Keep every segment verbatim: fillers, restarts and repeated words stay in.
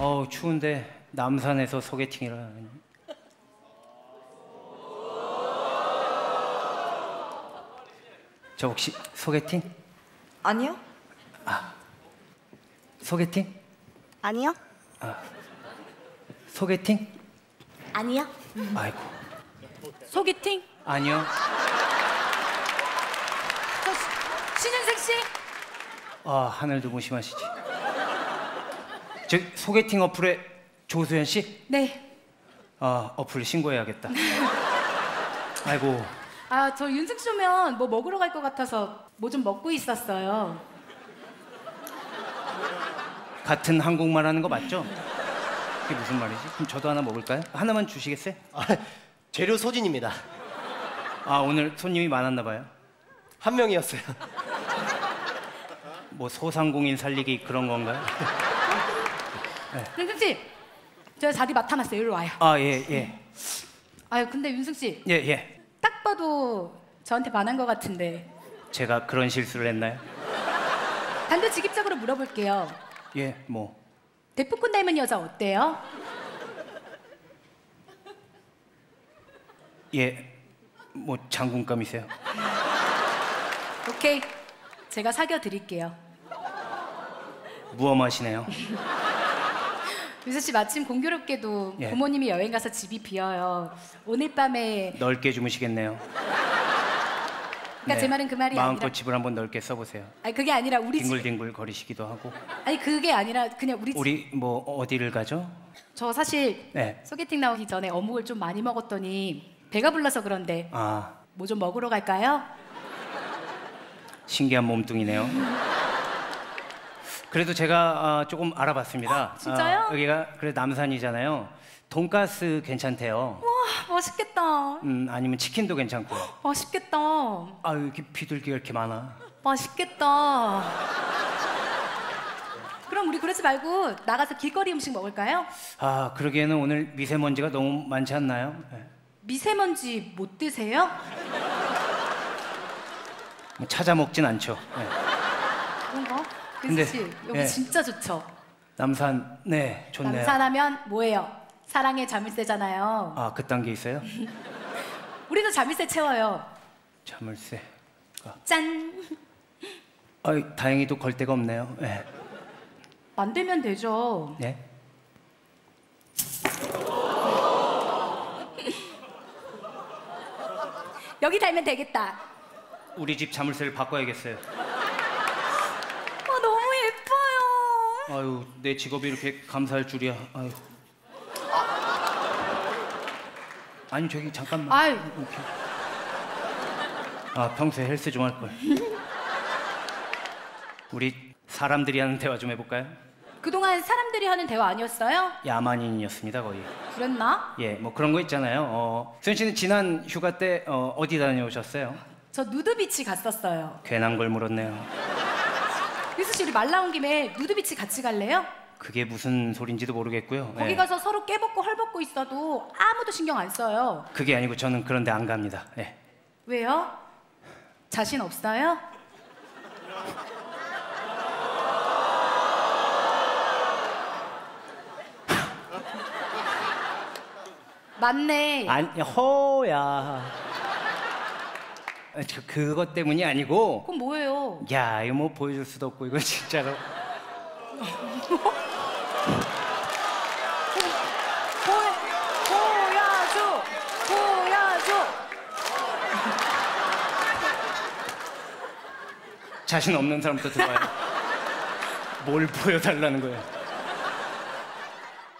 어우 추운데 남산에서 소개팅이라. 저 혹시 소개팅? 아니요. 아 소개팅? 아니요. 아 소개팅? 아니요. 음. 아이고. 소개팅? 아니요. 신윤승 씨? 아 하늘도 무심하시지. 저 소개팅 어플에 조소연 씨? 네. 아 어플 신고해야겠다. 아이고. 아 저 윤승 씨 오면 뭐 먹으러 갈 것 같아서 뭐 좀 먹고 있었어요. 같은 한국말 하는 거 맞죠? 그게 무슨 말이지? 그럼 저도 하나 먹을까요? 하나만 주시겠어요? 아, 재료 소진입니다. 아 오늘 손님이 많았나 봐요. 한 명이었어요. 뭐 소상공인 살리기 그런 건가요? 윤승 씨, 제가 자리 맡아놨어요. 이리로 와요. 아 예 예. 아유 근데 윤승 씨. 예 예. 딱 봐도 저한테 반한 것 같은데. 제가 그런 실수를 했나요? 단도직입적으로 물어볼게요. 예 뭐. 데프콘 닮은 여자 어때요? 예 뭐 장군감이세요. 오케이, 제가 사겨 드릴게요. 무엄하시네요. 윤승 씨 마침 공교롭게도 예. 부모님이 여행 가서 집이 비어요. 오늘 밤에 넓게 주무시겠네요. 그러니까 네. 제 말은 그 말이 마음껏 아니라 마음껏 집을 한번 넓게 써보세요. 아니 그게 아니라 우리 뒹굴뒹굴 집... 거리시기도 하고. 아니 그게 아니라 그냥 우리 집... 우리 뭐 어디를 가죠? 저 사실 네. 소개팅 나오기 전에 어묵을 좀 많이 먹었더니 배가 불러서 그런데 아. 뭐 좀 먹으러 갈까요? 신기한 몸뚱이네요. 그래도 제가 어, 조금 알아봤습니다. 어, 진짜요? 어, 여기가 그래 남산이잖아요. 돈가스 괜찮대요. 와 맛있겠다. 음 아니면 치킨도 괜찮고요. 헉, 맛있겠다. 아 이렇게 비둘기가 이렇게 많아. 맛있겠다. 그럼 우리 그러지 말고 나가서 길거리 음식 먹을까요? 아 그러기에는 오늘 미세먼지가 너무 많지 않나요? 네. 미세먼지 못 드세요? 찾아 먹진 않죠. 네. 그런가? 근데 씨, 여기 네. 진짜 좋죠. 남산 네 좋네요. 남산하면 뭐예요? 사랑의 자물쇠잖아요. 아 그딴 게 있어요? 우리도 자물쇠 채워요. 자물쇠. 아. 짠. 아 다행히도 걸 데가 없네요. 네. 만들면 되죠. 네. 여기 달면 되겠다. 우리 집 자물쇠를 바꿔야겠어요. 아 너무 예뻐요. 아유 내 직업이 이렇게 감사할 줄이야. 아유. 아니 저기 잠깐만. 아유. 오케이. 아 평소에 헬스 좀 할 걸. 우리 사람들이 하는 대화 좀 해볼까요? 그동안 사람들이 하는 대화 아니었어요? 야만인이었습니다 거의. 그랬나? 예 뭐 그런 거 있잖아요. 어, 소연 씨는 지난 휴가 때 어, 어디 다녀오셨어요? 저 누드비치 갔었어요. 괜한 걸 물었네요. 윤승 씨 우리 말 나온 김에 누드비치 같이 갈래요? 그게 무슨 소린지도 모르겠고요. 거기 네. 가서 서로 깨벗고 헐벗고 있어도 아무도 신경 안 써요. 그게 아니고 저는 그런데 안 갑니다. 네. 왜요? 자신 없어요? 맞네. 아니 허야. 저 그것 때문이 아니고. 그럼 뭐예요? 야 이거 뭐 보여줄 수도 없고 이거 진짜로. 보여줘 보여줘. 자신 없는 사람부터 들어와요. 뭘 보여달라는 거예요?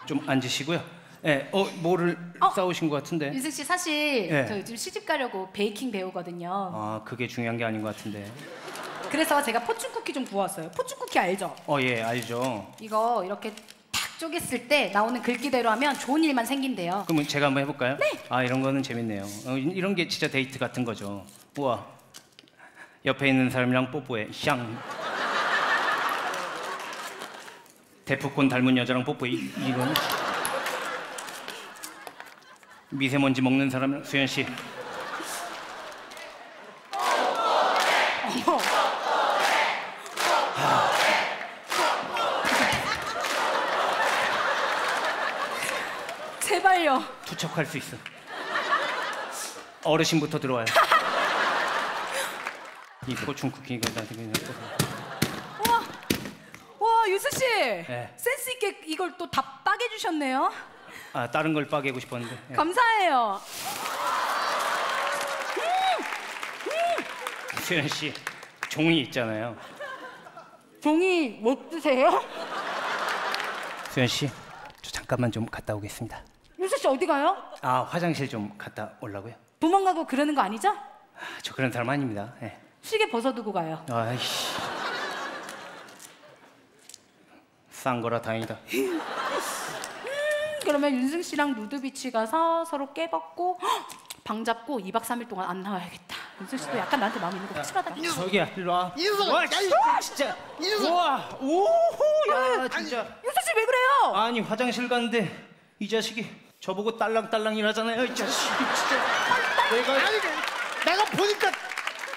좀 앉으시고요. 네, 어, 뭐를 어? 싸우신 것 같은데? 윤승 씨 사실 네. 저 요즘 시집 가려고 베이킹 배우거든요. 아 그게 중요한 게 아닌 것 같은데. 그래서 제가 포춘쿠키 좀 구웠어요. 포춘쿠키 알죠? 어 예 알죠. 이거 이렇게 탁 쪼갰을 때 나오는 글귀대로 하면 좋은 일만 생긴대요. 그럼 제가 한번 해볼까요? 네. 아 이런 거는 재밌네요. 어, 이런 게 진짜 데이트 같은 거죠. 우와 옆에 있는 사람이랑 뽀뽀해. 샹. 데프콘 닮은 여자랑 뽀뽀해. 이, 이런. 미세먼지 먹는 사람 소연 씨. 어머. 정말요. 투척할 수 있어. 어르신부터 들어와요. 이 포춘 쿠키가 나중에. 와, 와 유수 씨. 네. 센스 있게 이걸 또 다 빠개 주셨네요. 아 다른 걸 빠개고 싶었는데. 네. 감사해요. 수현 씨, 종이 있잖아요. 종이 못 드세요? 수현 씨, 저 잠깐만 좀 갔다 오겠습니다. 윤수 씨 어디 가요? 아 화장실 좀 갔다 오려고요. 도망가고 그러는 거 아니죠? 아, 저 그런 사람 아닙니다. 예. 시계 벗어두고 가요. 아이씨, 싼 거라 다행이다. 음, 그러면 윤승 씨랑 루드비치 가서 서로 깨벗고 방 잡고 이박 삼일 동안 안 나와야겠다. 윤승 씨도 약간 나한테 마음 있는 거 확실하다. 저기야, 일로 와. 윤승아, 와, 아, 진짜. 윤승아. 와, 오호야, 진짜. 윤승 씨 왜 그래요? 아니 화장실 갔는데 이 자식이 저보고 딸랑딸랑이라잖아요. 이 자식이 진짜. 내가 아니, 내가 보니까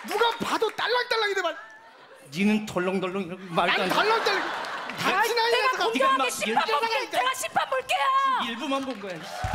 누가 봐도 딸랑딸랑이더만. 니는 덜렁덜렁 이런 말도 안 돼. 덜렁덜렁. 당신 아이가 공격하기 싫어. 제가 심판 볼게요. 일부만 본 거야.